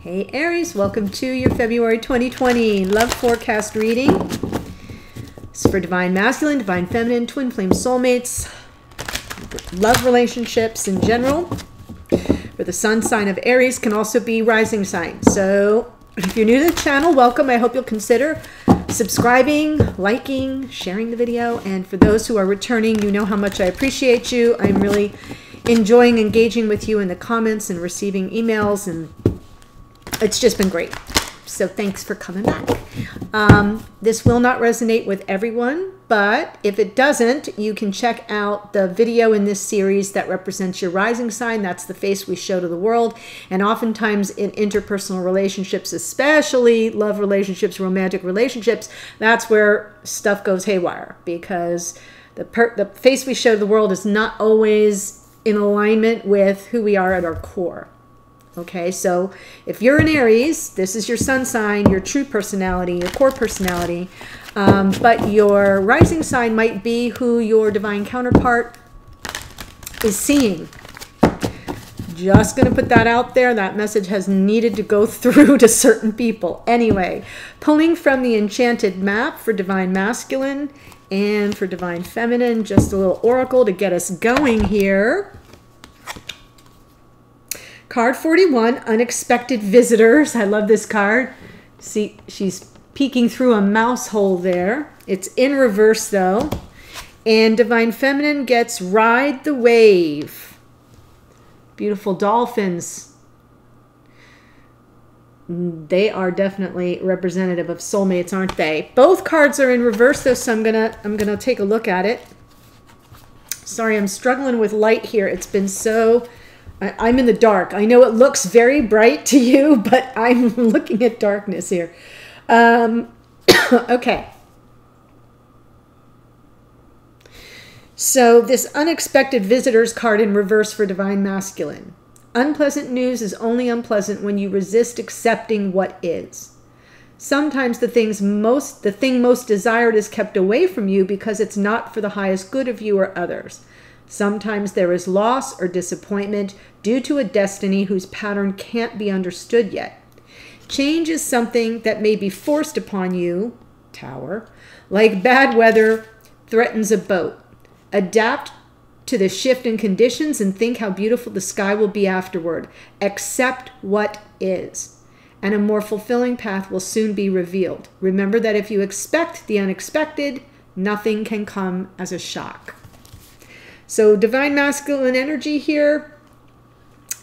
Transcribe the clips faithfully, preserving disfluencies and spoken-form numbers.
Hey Aries, welcome to your February twenty twenty love forecast reading. It's for divine masculine, divine feminine, twin flame soulmates, love relationships in general. For the sun sign of Aries, can also be rising sign. So if you're new to the channel, welcome. I hope you'll consider subscribing, liking, sharing the video. And for those who are returning, you know how much I appreciate you. I'm really enjoying engaging with you in the comments and receiving emails, and it's just been great. So thanks for coming back. Um, this will not resonate with everyone, but if it doesn't, you can check out the video in this series that represents your rising sign. That's the face we show to the world. And oftentimes in interpersonal relationships, especially love relationships, romantic relationships, that's where stuff goes haywire, because the, per the face we show to the world is not always in alignment with who we are at our core. Okay, so if you're an Aries, this is your sun sign, your true personality, your core personality, um, but your rising sign might be who your divine counterpart is seeing. Just going to put that out there. That message has needed to go through to certain people. Anyway, pulling from the enchanted map for divine masculine and for divine feminine, just a little oracle to get us going here. Card forty-one, Unexpected Visitors. I love this card. See, she's peeking through a mouse hole there. It's in reverse, though. And divine feminine gets Ride the Wave. Beautiful dolphins. They are definitely representative of soulmates, aren't they? Both cards are in reverse, though, so I'm gonna, I'm gonna take a look at it. Sorry, I'm struggling with light here. It's been so... I'm in the dark. I know it looks very bright to you, but I'm looking at darkness here. Um, okay. So this Unexpected Visitors card in reverse for divine masculine. Unpleasant news is only unpleasant when you resist accepting what is. Sometimes the things most, the thing most desired is kept away from you because it's not for the highest good of you or others. Sometimes there is loss or disappointment due to a destiny whose pattern can't be understood yet. Change is something that may be forced upon you, Tower, like bad weather threatens a boat. Adapt to the shift in conditions and think how beautiful the sky will be afterward. Accept what is, and a more fulfilling path will soon be revealed. Remember that if you expect the unexpected, nothing can come as a shock. So divine masculine energy here.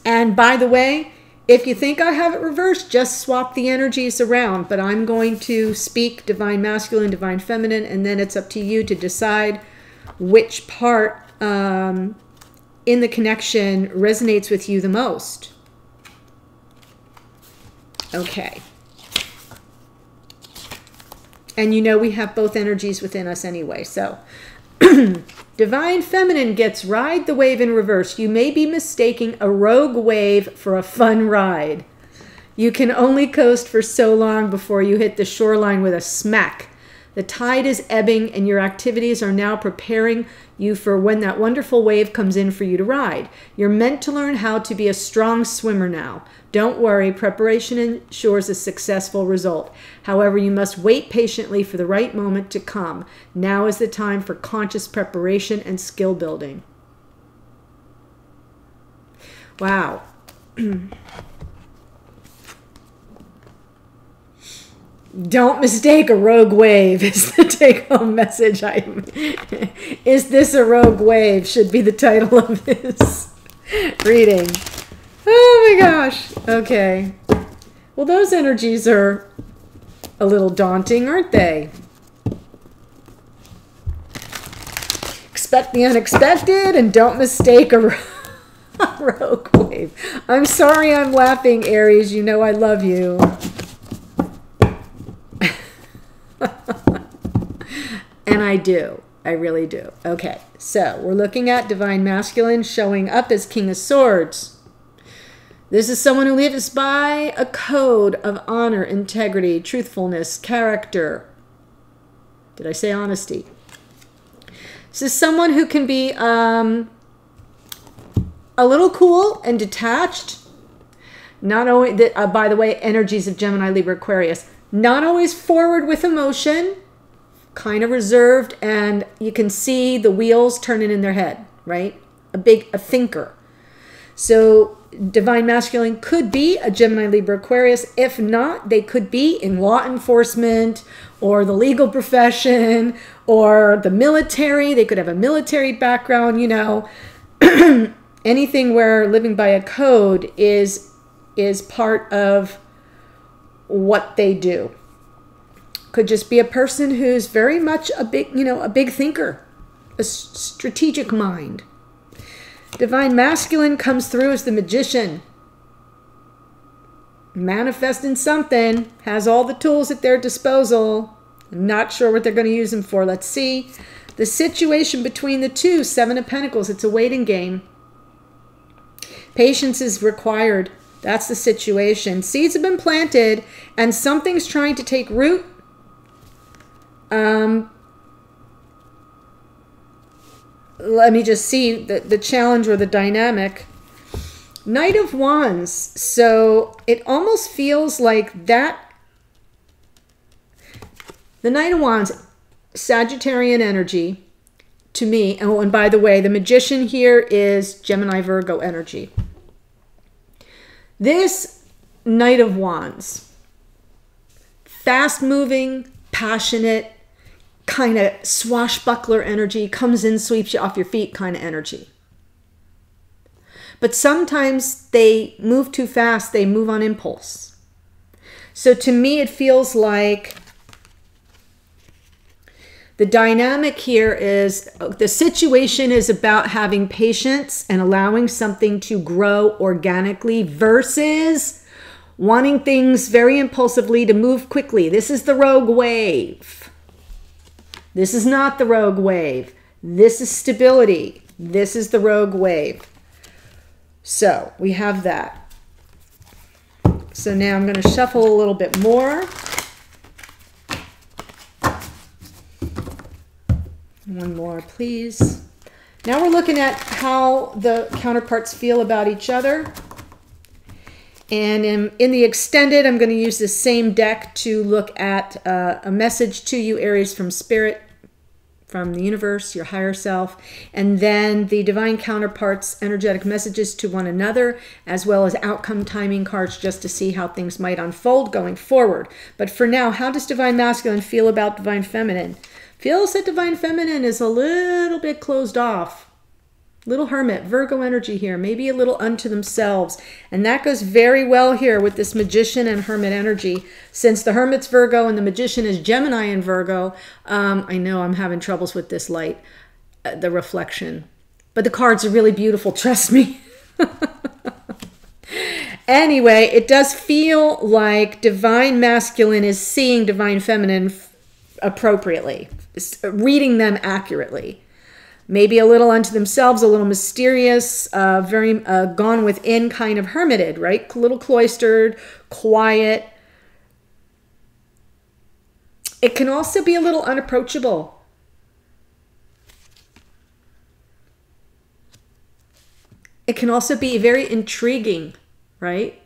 And by the way, if you think I have it reversed, just swap the energies around. But I'm going to speak divine masculine, divine feminine, and then it's up to you to decide which part um, in the connection resonates with you the most. Okay. And you know we have both energies within us anyway, so... Divine feminine gets Ride the Wave in reverse. You may be mistaking a rogue wave for a fun ride. You can only coast for so long before you hit the shoreline with a smack. The tide is ebbing and your activities are now preparing you for when that wonderful wave comes in for you to ride. You're meant to learn how to be a strong swimmer now. Don't worry, preparation ensures a successful result. However, you must wait patiently for the right moment to come. Now is the time for conscious preparation and skill building. Wow. Don't mistake a rogue wave is the take-home message. I Is this a rogue wave? Should be the title of this reading. Oh my gosh. Okay. Well, those energies are a little daunting, aren't they? Expect the unexpected and don't mistake a rogue rogue wave. I'm sorry I'm laughing, Aries. You know I love you. And I do. I really do. Okay, so we're looking at divine masculine showing up as King of Swords. This is someone who lives by a code of honor, integrity, truthfulness, character. Did I say honesty? This is someone who can be um, a little cool and detached. Not only that, uh, by the way, energies of Gemini, Libra, Aquarius, not always forward with emotion, kind of reserved, and you can see the wheels turning in their head, right? A big, a thinker. So divine masculine could be a Gemini, Libra, Aquarius. If not, they could be in law enforcement or the legal profession or the military. They could have a military background, you know, anything where living by a code is, is part of what they do. Could just be a person who's very much a big, you know, a big thinker, a strategic mind. Divine masculine comes through as the magician. Manifesting something, has all the tools at their disposal. Not sure what they're going to use them for. Let's see. The situation between the two, Seven of Pentacles, it's a waiting game. Patience is required. That's the situation. Seeds have been planted and something's trying to take root. Um... Let me just see the, the challenge or the dynamic. Knight of Wands. So it almost feels like that. The Knight of Wands, Sagittarian energy to me. Oh, and by the way, the magician here is Gemini, Virgo energy. This Knight of Wands, fast moving, passionate, kind of swashbuckler energy, comes in, sweeps you off your feet kind of energy. But sometimes they move too fast, they move on impulse. So to me, it feels like the dynamic here is, the situation is about having patience and allowing something to grow organically versus wanting things very impulsively to move quickly. This is the rogue wave. This is not the rogue wave. This is stability. This is the rogue wave. So we have that. So now I'm going to shuffle a little bit more. One more, please. Now we're looking at how the counterparts feel about each other. And in, in the extended, I'm going to use the same deck to look at uh, a message to you, Aries, from Spirit, from the universe, your higher self, and then the divine counterparts, energetic messages to one another, as well as outcome timing cards, just to see how things might unfold going forward. But for now, how does divine masculine feel about divine feminine? Feels that divine feminine is a little bit closed off. Little hermit, Virgo energy here, maybe a little unto themselves. And that goes very well here with this magician and hermit energy. Since the hermit's Virgo and the magician is Gemini and Virgo, um, I know I'm having troubles with this light, uh, the reflection. But the cards are really beautiful, trust me. Anyway, it does feel like divine masculine is seeing divine feminine appropriately, reading them accurately. Maybe a little unto themselves, a little mysterious, uh, very uh, gone within, kind of hermited, right? A little cloistered, quiet. It can also be a little unapproachable. It can also be very intriguing, right?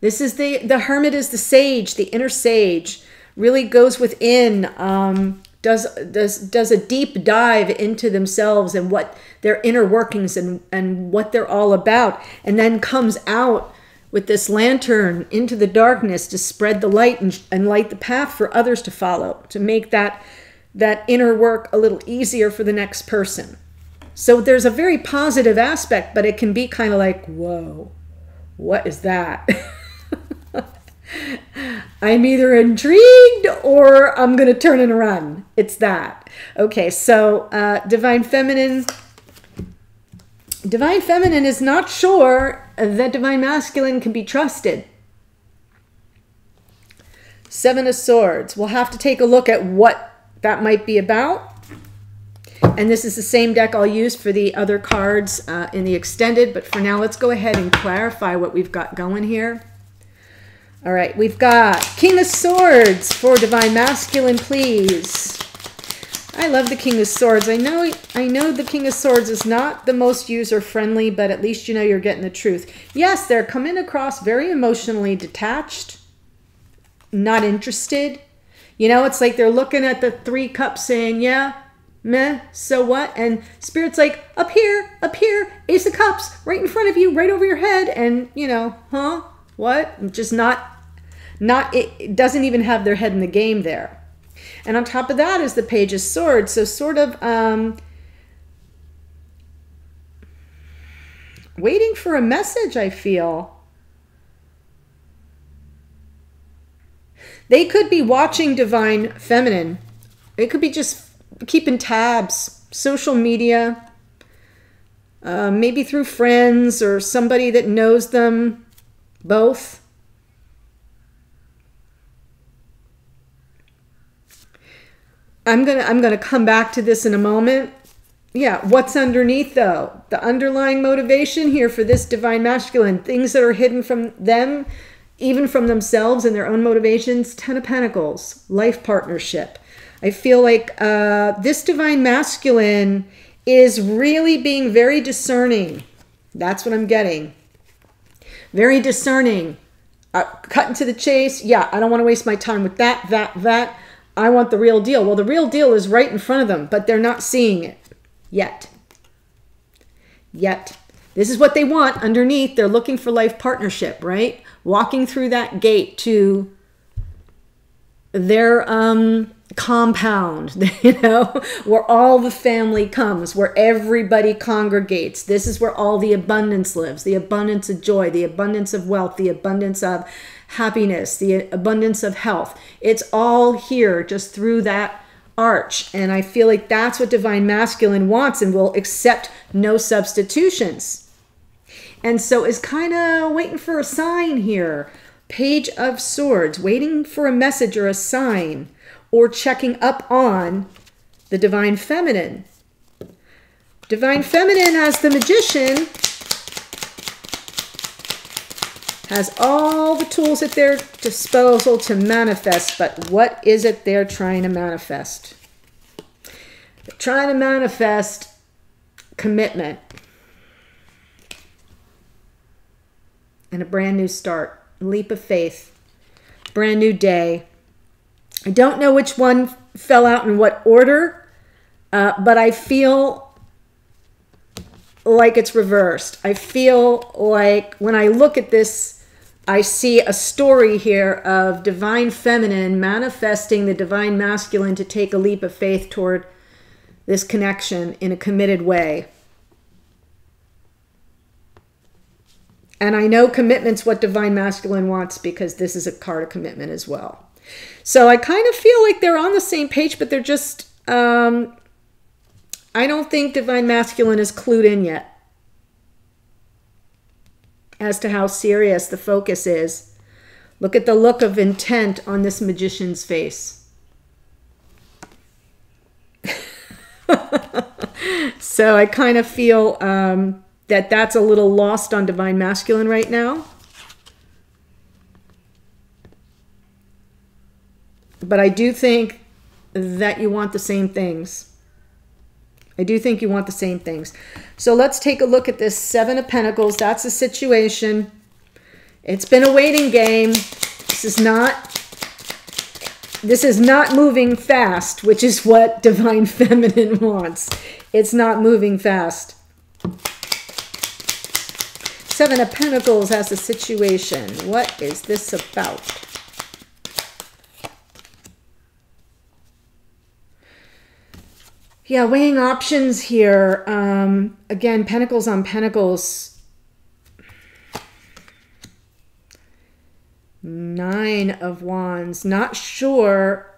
This is the, the hermit is the sage, the inner sage, really goes within, um, Does, does, does a deep dive into themselves and what their inner workings and, and what they're all about, and then comes out with this lantern into the darkness to spread the light and, and light the path for others to follow, to make that, that inner work a little easier for the next person. So there's a very positive aspect, but it can be kind of like, whoa, what is that? I'm either intrigued or I'm going to turn and run. It's that. Okay, so uh, Divine Feminine. Divine Feminine is not sure that Divine Masculine can be trusted. Seven of Swords. We'll have to take a look at what that might be about. And this is the same deck I'll use for the other cards uh, in the extended. But for now, let's go ahead and clarify what we've got going here. All right, we've got King of Swords for Divine Masculine, please. I love the King of Swords. I know, I know the King of Swords is not the most user-friendly, but at least you know you're getting the truth. Yes, they're coming across very emotionally detached, not interested. You know, it's like they're looking at the three cups saying, yeah, meh, so what? And Spirit's like, up here, up here, Ace of Cups, right in front of you, right over your head. And, you know, huh, what? Just not, not it, it doesn't even have their head in the game there. And on top of that is the Page of Swords. So sort of um, waiting for a message, I feel. They could be watching Divine Feminine. It could be just keeping tabs, social media, uh, maybe through friends or somebody that knows them, both. I'm gonna I'm gonna come back to this in a moment. Yeah, what's underneath though? The underlying motivation here for this divine masculine, things that are hidden from them, even from themselves and their own motivations. Ten of Pentacles, life partnership. I feel like uh, this divine masculine is really being very discerning. That's what I'm getting. Very discerning. Uh, cutting to the chase. Yeah, I don't want to waste my time with that, that, that. I want the real deal. Well, the real deal is right in front of them, but they're not seeing it yet. Yet. This is what they want underneath. They're looking for life partnership, right? Walking through that gate to their um, compound, you know, where all the family comes, where everybody congregates. This is where all the abundance lives, the abundance of joy, the abundance of wealth, the abundance of happiness, the abundance of health. It's all here just through that arch. And I feel like that's what divine masculine wants and will accept no substitutions. And so is kind of waiting for a sign here. Page of Swords, waiting for a message or a sign, or checking up on the divine feminine. Divine feminine as the magician has all the tools at their disposal to manifest, but what is it they're trying to manifest? They're trying to manifest commitment and a brand new start, leap of faith, brand new day. I don't know which one fell out in what order, uh, but I feel like it's reversed. I feel like when I look at this, I see a story here of divine feminine manifesting the divine masculine to take a leap of faith toward this connection in a committed way. And I know commitment's what divine masculine wants because this is a card of commitment as well. So I kind of feel like they're on the same page, but they're just, um, I don't think divine masculine is clued in yet as to how serious the focus is. Look at the look of intent on this magician's face. So I kind of feel um, that that's a little lost on divine masculine right now. But I do think that you want the same things. I do think you want the same things. So let's take a look at this Seven of Pentacles. That's the situation. It's been a waiting game. This is not, this is not moving fast, which is what divine feminine wants. It's not moving fast. Seven of Pentacles has the situation. What is this about? Yeah, weighing options here. Um, again, Pentacles on Pentacles. Nine of Wands. Not sure.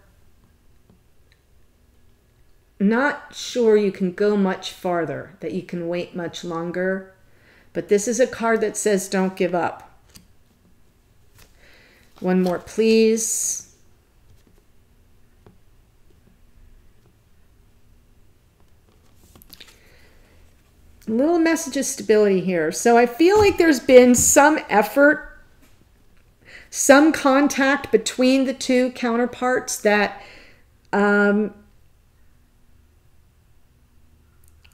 Not sure you can go much farther, that you can wait much longer. But this is a card that says don't give up. One more, please. Little message of stability here. So I feel like there's been some effort, some contact between the two counterparts that um,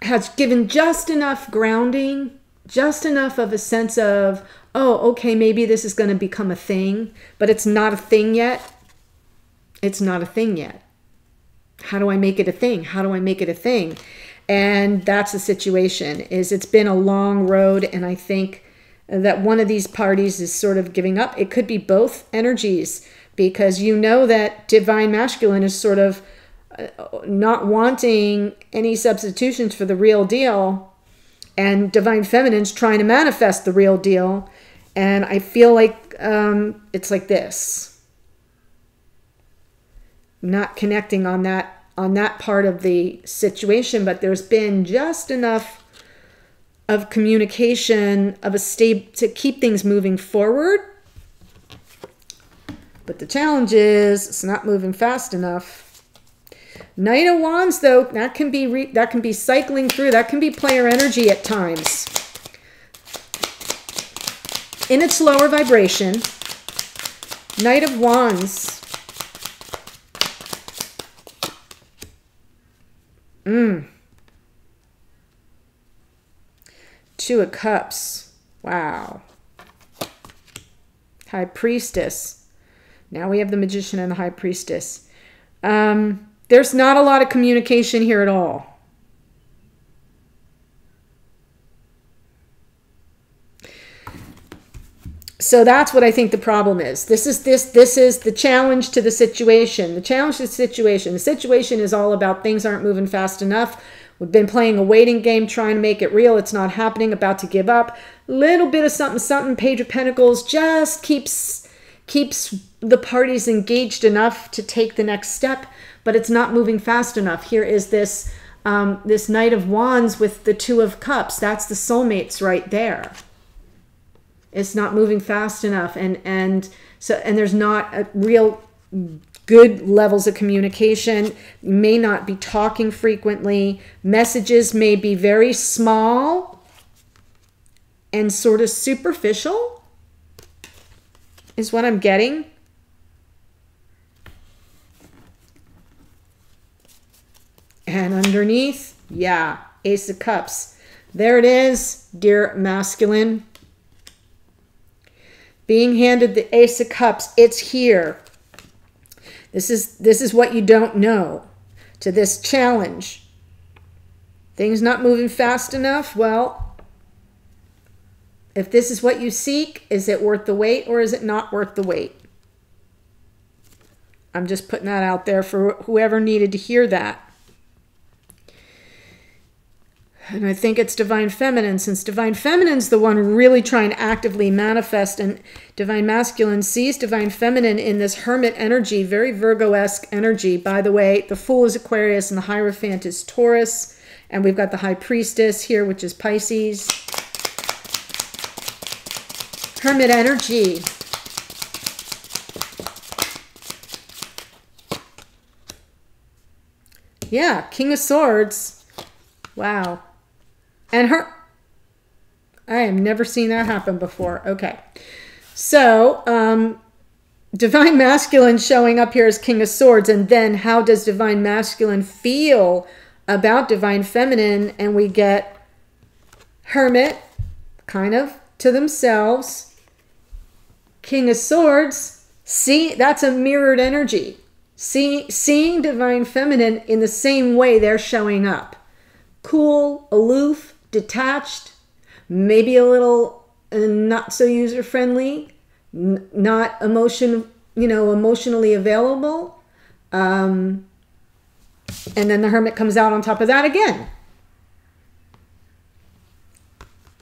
has given just enough grounding, just enough of a sense of, oh, okay, maybe this is going to become a thing, but it's not a thing yet. It's not a thing yet. How do I make it a thing? How do I make it a thing? And that's the situation, is it's been a long road, and I think that one of these parties is sort of giving up. It could be both energies, because you know that divine masculine is sort of not wanting any substitutions for the real deal, and divine feminine's trying to manifest the real deal. And I feel like um, it's like this. I'm not connecting on that on that part of the situation, but there's been just enough of communication, of a state to keep things moving forward. But the challenge is it's not moving fast enough. Knight of Wands, though, that can be re that can be cycling through. That can be player energy at times. In its lower vibration, Knight of Wands. Mm. Two of Cups. Wow. High Priestess. Now we have the Magician and the High Priestess. Um... There's not a lot of communication here at all. So that's what I think the problem is. This is this this is the challenge to the situation. The challenge to the situation. The situation is all about things aren't moving fast enough. We've been playing a waiting game, trying to make it real. It's not happening, about to give up. Little bit of something, something. Page of Pentacles just keeps keeps the parties engaged enough to take the next step, but it's not moving fast enough. Here is this, um, this Knight of Wands with the Two of Cups. That's the soulmates right there. It's not moving fast enough. And, and, so, and there's not a real good levels of communication. You may not be talking frequently. Messages may be very small and sort of superficial is what I'm getting. And underneath, yeah, Ace of Cups. There it is, dear masculine. Being handed the Ace of Cups, it's here. This is, this is what you don't know to this challenge. Things not moving fast enough? Well, if this is what you seek, is it worth the wait or is it not worth the wait? I'm just putting that out there for whoever needed to hear that. And I think it's divine feminine, since divine feminine's the one really trying to actively manifest, and divine masculine sees divine feminine in this hermit energy, very Virgo-esque energy. By the way, the Fool is Aquarius and the Hierophant is Taurus. And we've got the High Priestess here, which is Pisces. Hermit energy. Yeah, King of Swords. Wow. And her, I have never seen that happen before. Okay. So, um, divine masculine showing up here as King of Swords. And then how does divine masculine feel about divine feminine? And we get hermit kind of to themselves. King of Swords. See, that's a mirrored energy. See, seeing divine feminine in the same way they're showing up. Cool, aloof, detached, maybe a little uh, not so user-friendly, not emotion, you know, emotionally available. Um, and then the hermit comes out on top of that again.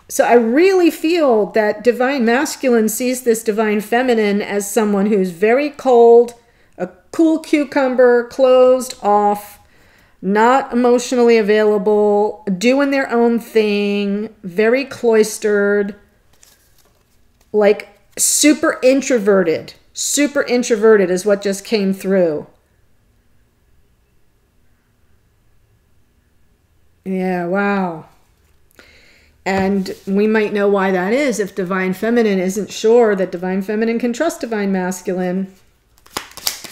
So I really feel that divine masculine sees this divine feminine as someone who's very cold, a cool cucumber, closed off, not emotionally available, doing their own thing, very cloistered, like super introverted. Super introverted is what just came through. Yeah, wow. And we might know why that is if divine feminine isn't sure that divine feminine can trust divine masculine.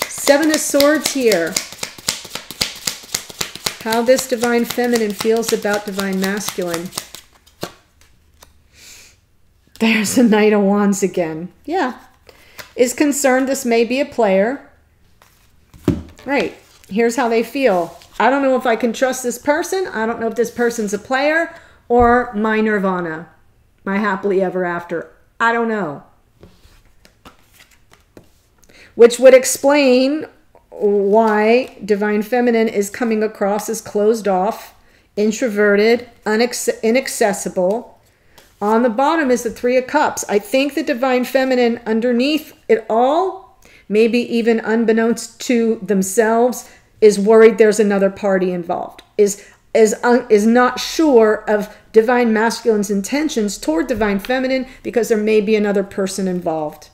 Seven of Swords here. How this divine feminine feels about divine masculine. There's a Knight of Wands again. Yeah. Is concerned this may be a player. Right. Here's how they feel. I don't know if I can trust this person. I don't know if this person's a player or my nirvana, my happily ever after. I don't know. Which would explain why divine feminine is coming across as closed off, introverted, inaccessible. On the bottom is the Three of Cups. I think the divine feminine underneath it all, maybe even unbeknownst to themselves, is worried there's another party involved, is, is, un, is not sure of divine masculine's intentions toward divine feminine because there may be another person involved.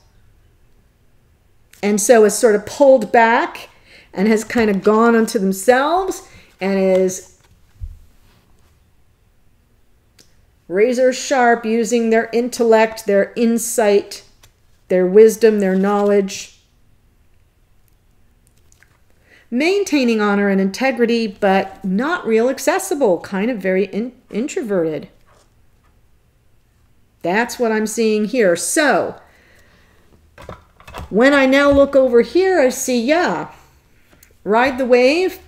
And so is sort of pulled back and has kind of gone unto themselves and is razor sharp, using their intellect, their insight, their wisdom, their knowledge. Maintaining honor and integrity, but not real accessible, kind of very in introverted. That's what I'm seeing here. So when I now look over here, I see, yeah, ride the wave.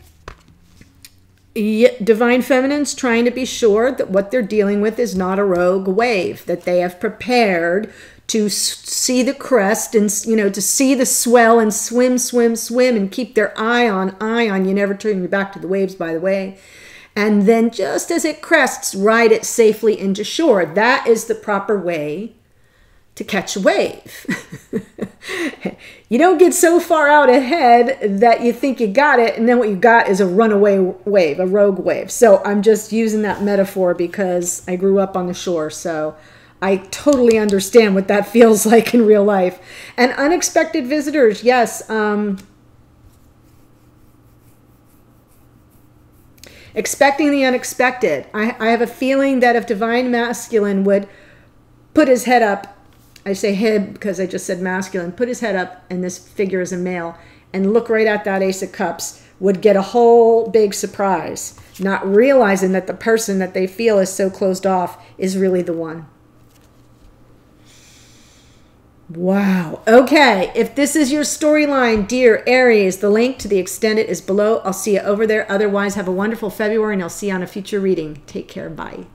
Divine feminine's trying to be sure that what they're dealing with is not a rogue wave, that they have prepared to see the crest and, you know, to see the swell and swim, swim, swim and keep their eye on, eye on. You never turn your back to the waves, by the way. And then just as it crests, ride it safely into shore. That is the proper way to catch a wave. You don't get so far out ahead that you think you got it, and then what you got is a runaway wave, a rogue wave. So I'm just using that metaphor because I grew up on the shore, so I totally understand what that feels like in real life. And unexpected visitors, yes. Um, expecting the unexpected. I, I have a feeling that if divine masculine would put his head up, I say head because I just said masculine, put his head up, and this figure is a male, and look right at that Ace of Cups, would get a whole big surprise, not realizing that the person that they feel is so closed off is really the one. Wow. Okay. If this is your storyline, dear Aries, the link to the extended is below. I'll see you over there. Otherwise, have a wonderful February, and I'll see you on a future reading. Take care. Bye.